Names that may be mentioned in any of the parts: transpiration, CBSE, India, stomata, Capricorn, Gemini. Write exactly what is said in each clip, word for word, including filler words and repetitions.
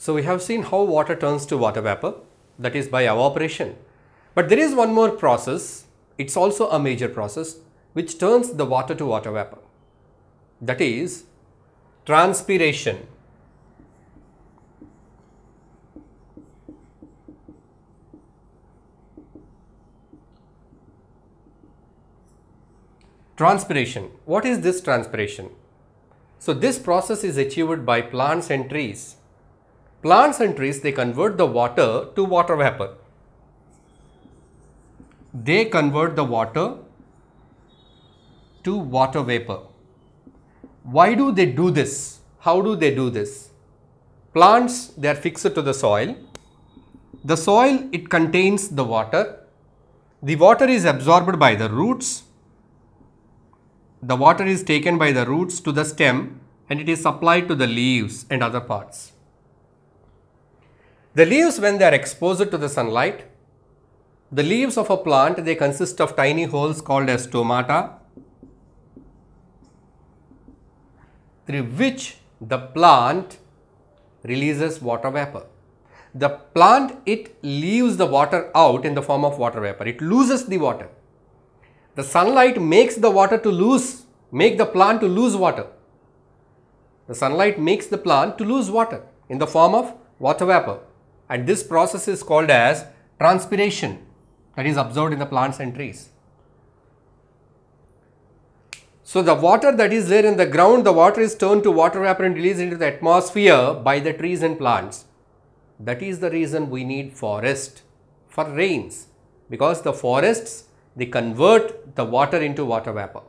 So we have seen how water turns to water vapor, that is by evaporation. But there is one more process, it's also a major process, which turns the water to water vapor, that is transpiration. Transpiration. What is this transpiration? So this process is achieved by plants and trees. Plants and trees, they convert the water to water vapor. They convert the water to water vapor. Why do they do this? How do they do this? Plants, they are fixed to the soil. The soil, it contains the water. The water is absorbed by the roots. The water is taken by the roots to the stem and it is supplied to the leaves and other parts. The leaves, when they are exposed to the sunlight, the leaves of a plant, they consist of tiny holes called as stomata, through which the plant releases water vapor. The plant, it leaves the water out in the form of water vapor. It loses the water. The sunlight makes the water to lose, make the plant to lose water. The sunlight makes the plant to lose water in the form of water vapor. And this process is called as transpiration, that is observed in the plants and trees. So the water that is there in the ground, the water is turned to water vapor and released into the atmosphere by the trees and plants. That is the reason we need forest for rains, because the forests, they convert the water into water vapor.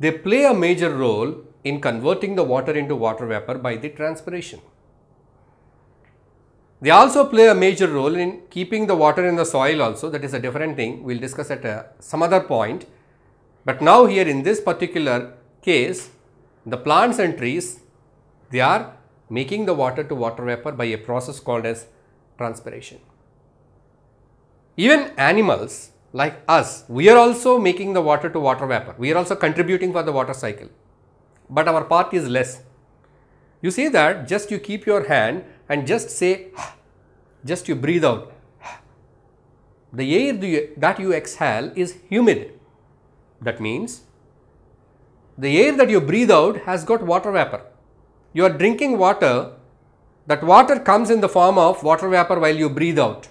They play a major role in converting the water into water vapor by the transpiration. They also play a major role in keeping the water in the soil also. That is a different thing, we will discuss at a, some other point. But now here in this particular case, the plants and trees, they are making the water to water vapor by a process called as transpiration. Even animals, like us, we are also making the water to water vapor. We are also contributing for the water cycle, but our part is less. You see that just you keep your hand and just say, just you breathe out. The air that you exhale is humid. That means the air that you breathe out has got water vapor. You are drinking water, that water comes in the form of water vapor while you breathe out.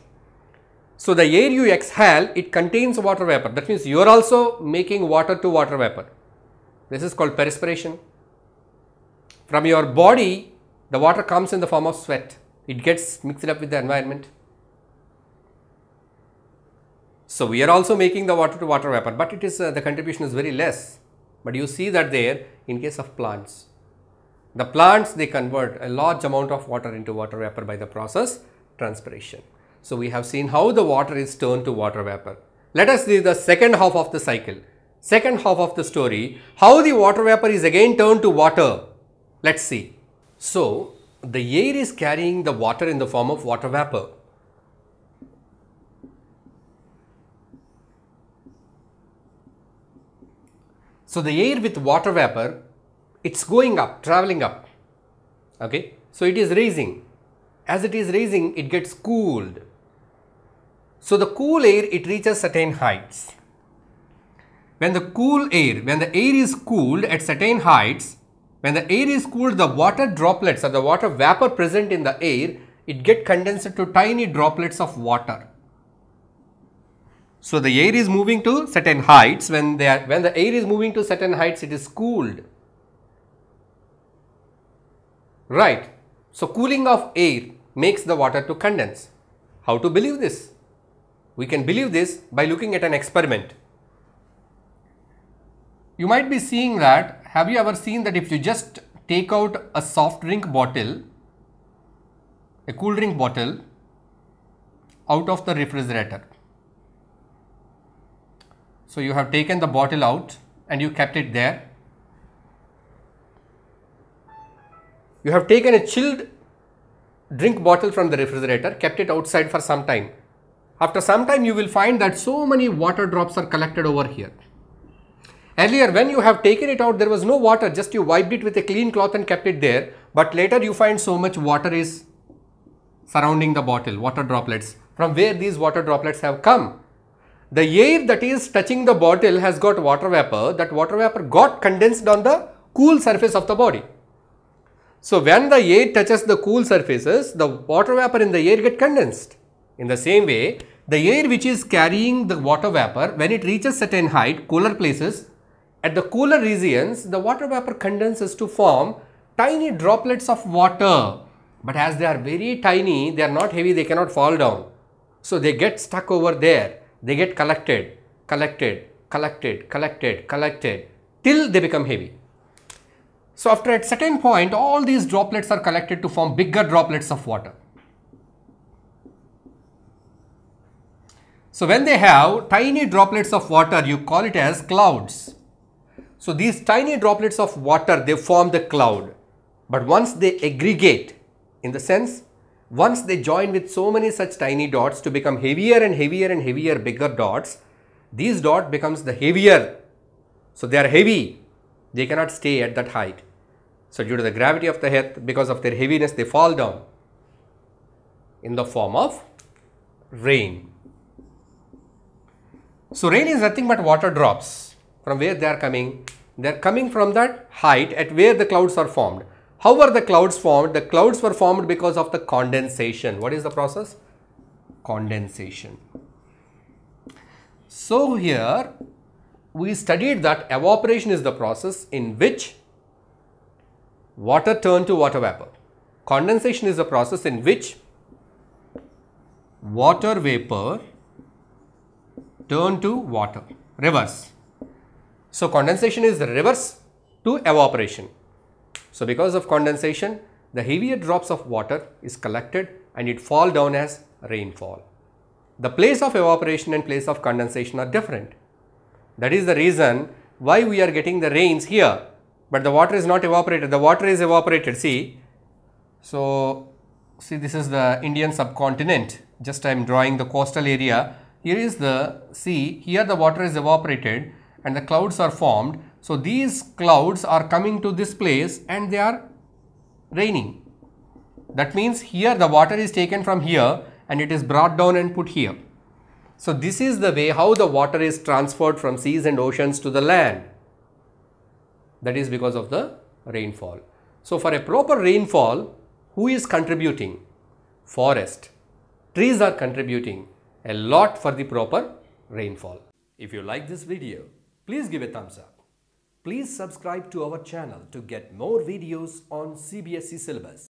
So the air you exhale, it contains water vapor. That means you are also making water to water vapor. This is called perspiration. From your body, the water comes in the form of sweat. It gets mixed up with the environment. So we are also making the water to water vapor, but it is uh, the contribution is very less. But you see that there in case of plants. The plants, they convert a large amount of water into water vapor by the process transpiration. So we have seen how the water is turned to water vapor. Let us see the second half of the cycle, second half of the story, how the water vapor is again turned to water. Let's see. So the air is carrying the water in the form of water vapor. So the air with water vapor, it's going up, traveling up. Okay. So it is raising. As it is raising, it gets cooled. So the cool air, it reaches certain heights. When the cool air, when the air is cooled at certain heights, when the air is cooled, the water droplets or the water vapor present in the air, it gets condensed to tiny droplets of water. So the air is moving to certain heights. When, they are, when the air is moving to certain heights, it is cooled. Right. So cooling of air makes the water to condense. How to believe this? We can believe this by looking at an experiment. You might be seeing that, have you ever seen that if you just take out a soft drink bottle, a cool drink bottle out of the refrigerator. So you have taken the bottle out and you kept it there. You have taken a chilled drink bottle from the refrigerator, kept it outside for some time. After some time, you will find that so many water drops are collected over here. Earlier, when you have taken it out, there was no water, just you wiped it with a clean cloth and kept it there. But later you find so much water is surrounding the bottle, water droplets. From where these water droplets have come? The air that is touching the bottle has got water vapor. That water vapor got condensed on the cool surface of the body. So when the air touches the cool surfaces, the water vapor in the air get condensed. In the same way, the air which is carrying the water vapor, when it reaches certain height, cooler places, at the cooler regions, the water vapor condenses to form tiny droplets of water. But as they are very tiny, they are not heavy, they cannot fall down. So they get stuck over there, they get collected, collected, collected, collected, collected, till they become heavy. So after a certain point, all these droplets are collected to form bigger droplets of water. So when they have tiny droplets of water, you call it as clouds. So these tiny droplets of water, they form the cloud. But once they aggregate, in the sense, once they join with so many such tiny dots to become heavier and heavier and heavier, bigger dots, these dot becomes the heavier. So they are heavy. They cannot stay at that height. So due to the gravity of the earth, because of their heaviness, they fall down in the form of rain. So rain is nothing but water drops. From where they are coming? They are coming from that height at where the clouds are formed. How were the clouds formed? The clouds were formed because of the condensation. What is the process? Condensation. So here we studied that evaporation is the process in which water turned to water vapor. Condensation is the process in which water vapor turned to water. Reverse. So condensation is reverse to evaporation. So because of condensation, the heavier drops of water is collected and it fall down as rainfall. The place of evaporation and place of condensation are different. That is the reason why we are getting the rains here, but the water is not evaporated. The water is evaporated. See, so see, this is the Indian subcontinent. Just I am drawing the coastal area. Here is the sea. Here the water is evaporated and the clouds are formed. So these clouds are coming to this place and they are raining. That means here the water is taken from here and it is brought down and put here. So this is the way how the water is transferred from seas and oceans to the land. That is because of the rainfall. So for a proper rainfall, who is contributing? Forest. Trees are contributing a lot for the proper rainfall. If you like this video, please give a thumbs up. Please subscribe to our channel to get more videos on C B S E syllabus.